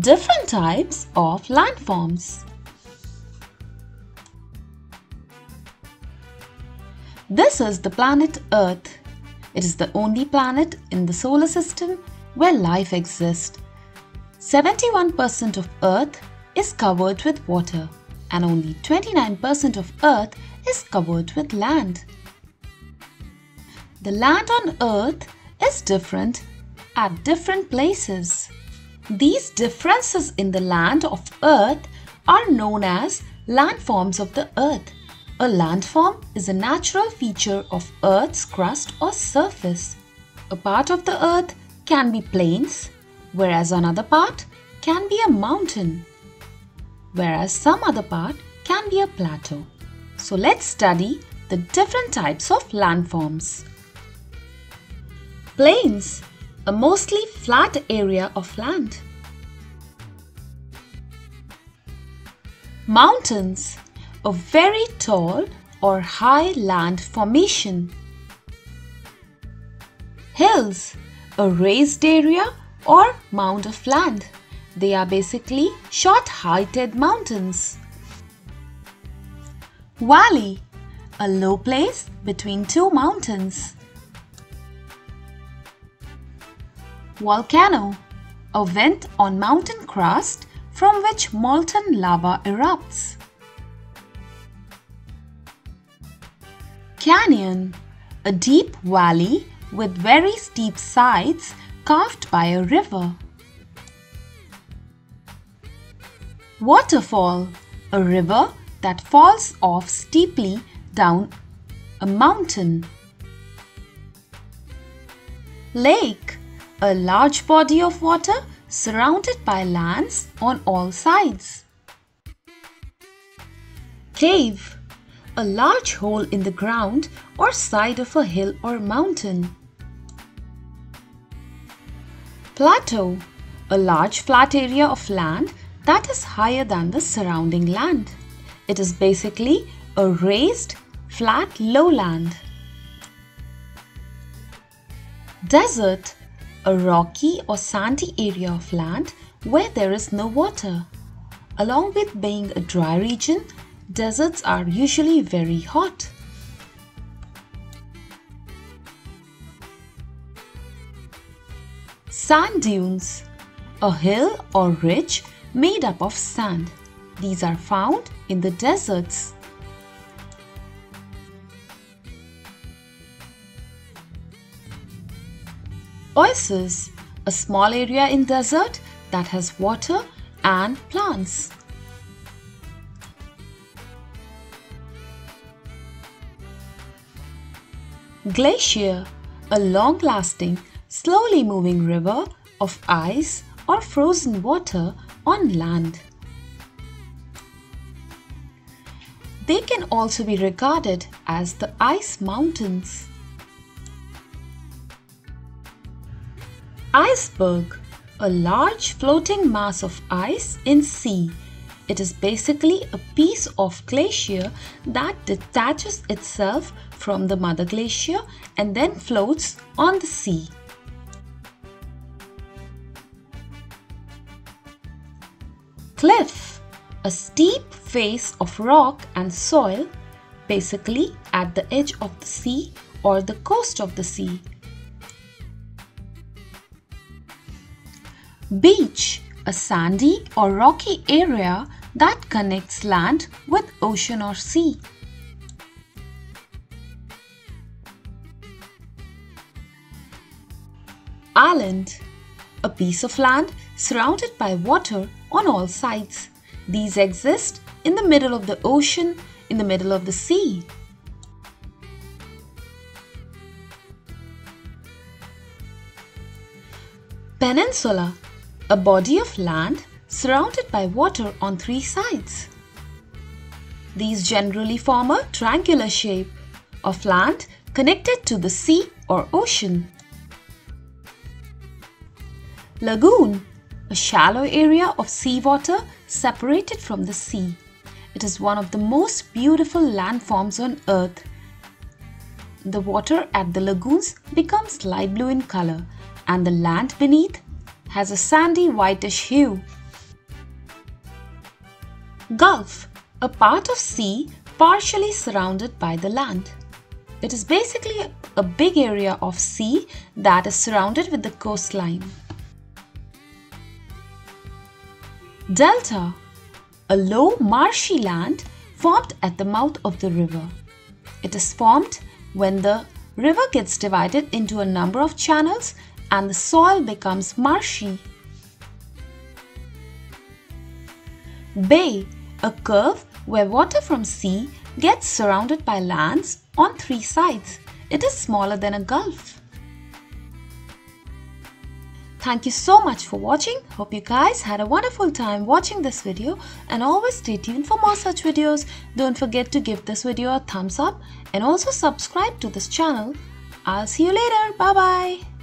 Different types of landforms. This is the planet Earth. It is the only planet in the solar system where life exists. 71% of Earth is covered with water and only 29% of Earth is covered with land. The land on Earth is different at different places. These differences in the land of Earth are known as landforms of the Earth. A landform is a natural feature of Earth's crust or surface. A part of the Earth can be plains, whereas another part can be a mountain, whereas some other part can be a plateau. So let's study the different types of landforms. Plains, a mostly flat area of land. Mountains, a very tall or high land formation. Hills, a raised area or mound of land. They are basically short-heighted mountains. Valley, a low place between two mountains. Volcano, a vent on mountain crust from which molten lava erupts. Canyon, a deep valley with very steep sides carved by a river. Waterfall, a river that falls off steeply down a mountain. Lake, a large body of water surrounded by lands on all sides. Cave, a large hole in the ground or side of a hill or mountain. Plateau, a large flat area of land that is higher than the surrounding land. It is basically a raised, flat lowland. Desert, a rocky or sandy area of land where there is no water. Along with being a dry region, deserts are usually very hot. Sand dunes, a hill or ridge made up of sand. These are found in the deserts. Oasis, a small area in desert that has water and plants. Glacier, a long-lasting, slowly moving river of ice or frozen water on land. They can also be regarded as the ice mountains. Iceberg, a large floating mass of ice in sea. It is basically a piece of glacier that detaches itself from the mother glacier and then floats on the sea. Cliff, a steep face of rock and soil, basically at the edge of the sea or the coast of the sea. Beach, a sandy or rocky area that connects land with ocean or sea. Island, a piece of land surrounded by water on all sides. These exist in the middle of the ocean, in the middle of the sea. Peninsula, a body of land surrounded by water on three sides. These generally form a triangular shape of land connected to the sea or ocean. Lagoon, a shallow area of seawater separated from the sea. It is one of the most beautiful landforms on Earth. The water at the lagoons becomes light blue in color and the land beneath has a sandy whitish hue. Gulf, a part of sea partially surrounded by the land. It is basically a big area of sea that is surrounded with the coastline. Delta, a low marshy land formed at the mouth of the river. It is formed when the river gets divided into a number of channels and the soil becomes marshy. Bay, a curve where water from sea gets surrounded by lands on three sides. It is smaller than a gulf. Thank you so much for watching. Hope you guys had a wonderful time watching this video, and always stay tuned for more such videos. Don't forget to give this video a thumbs up and also subscribe to this channel. I'll see you later. Bye bye.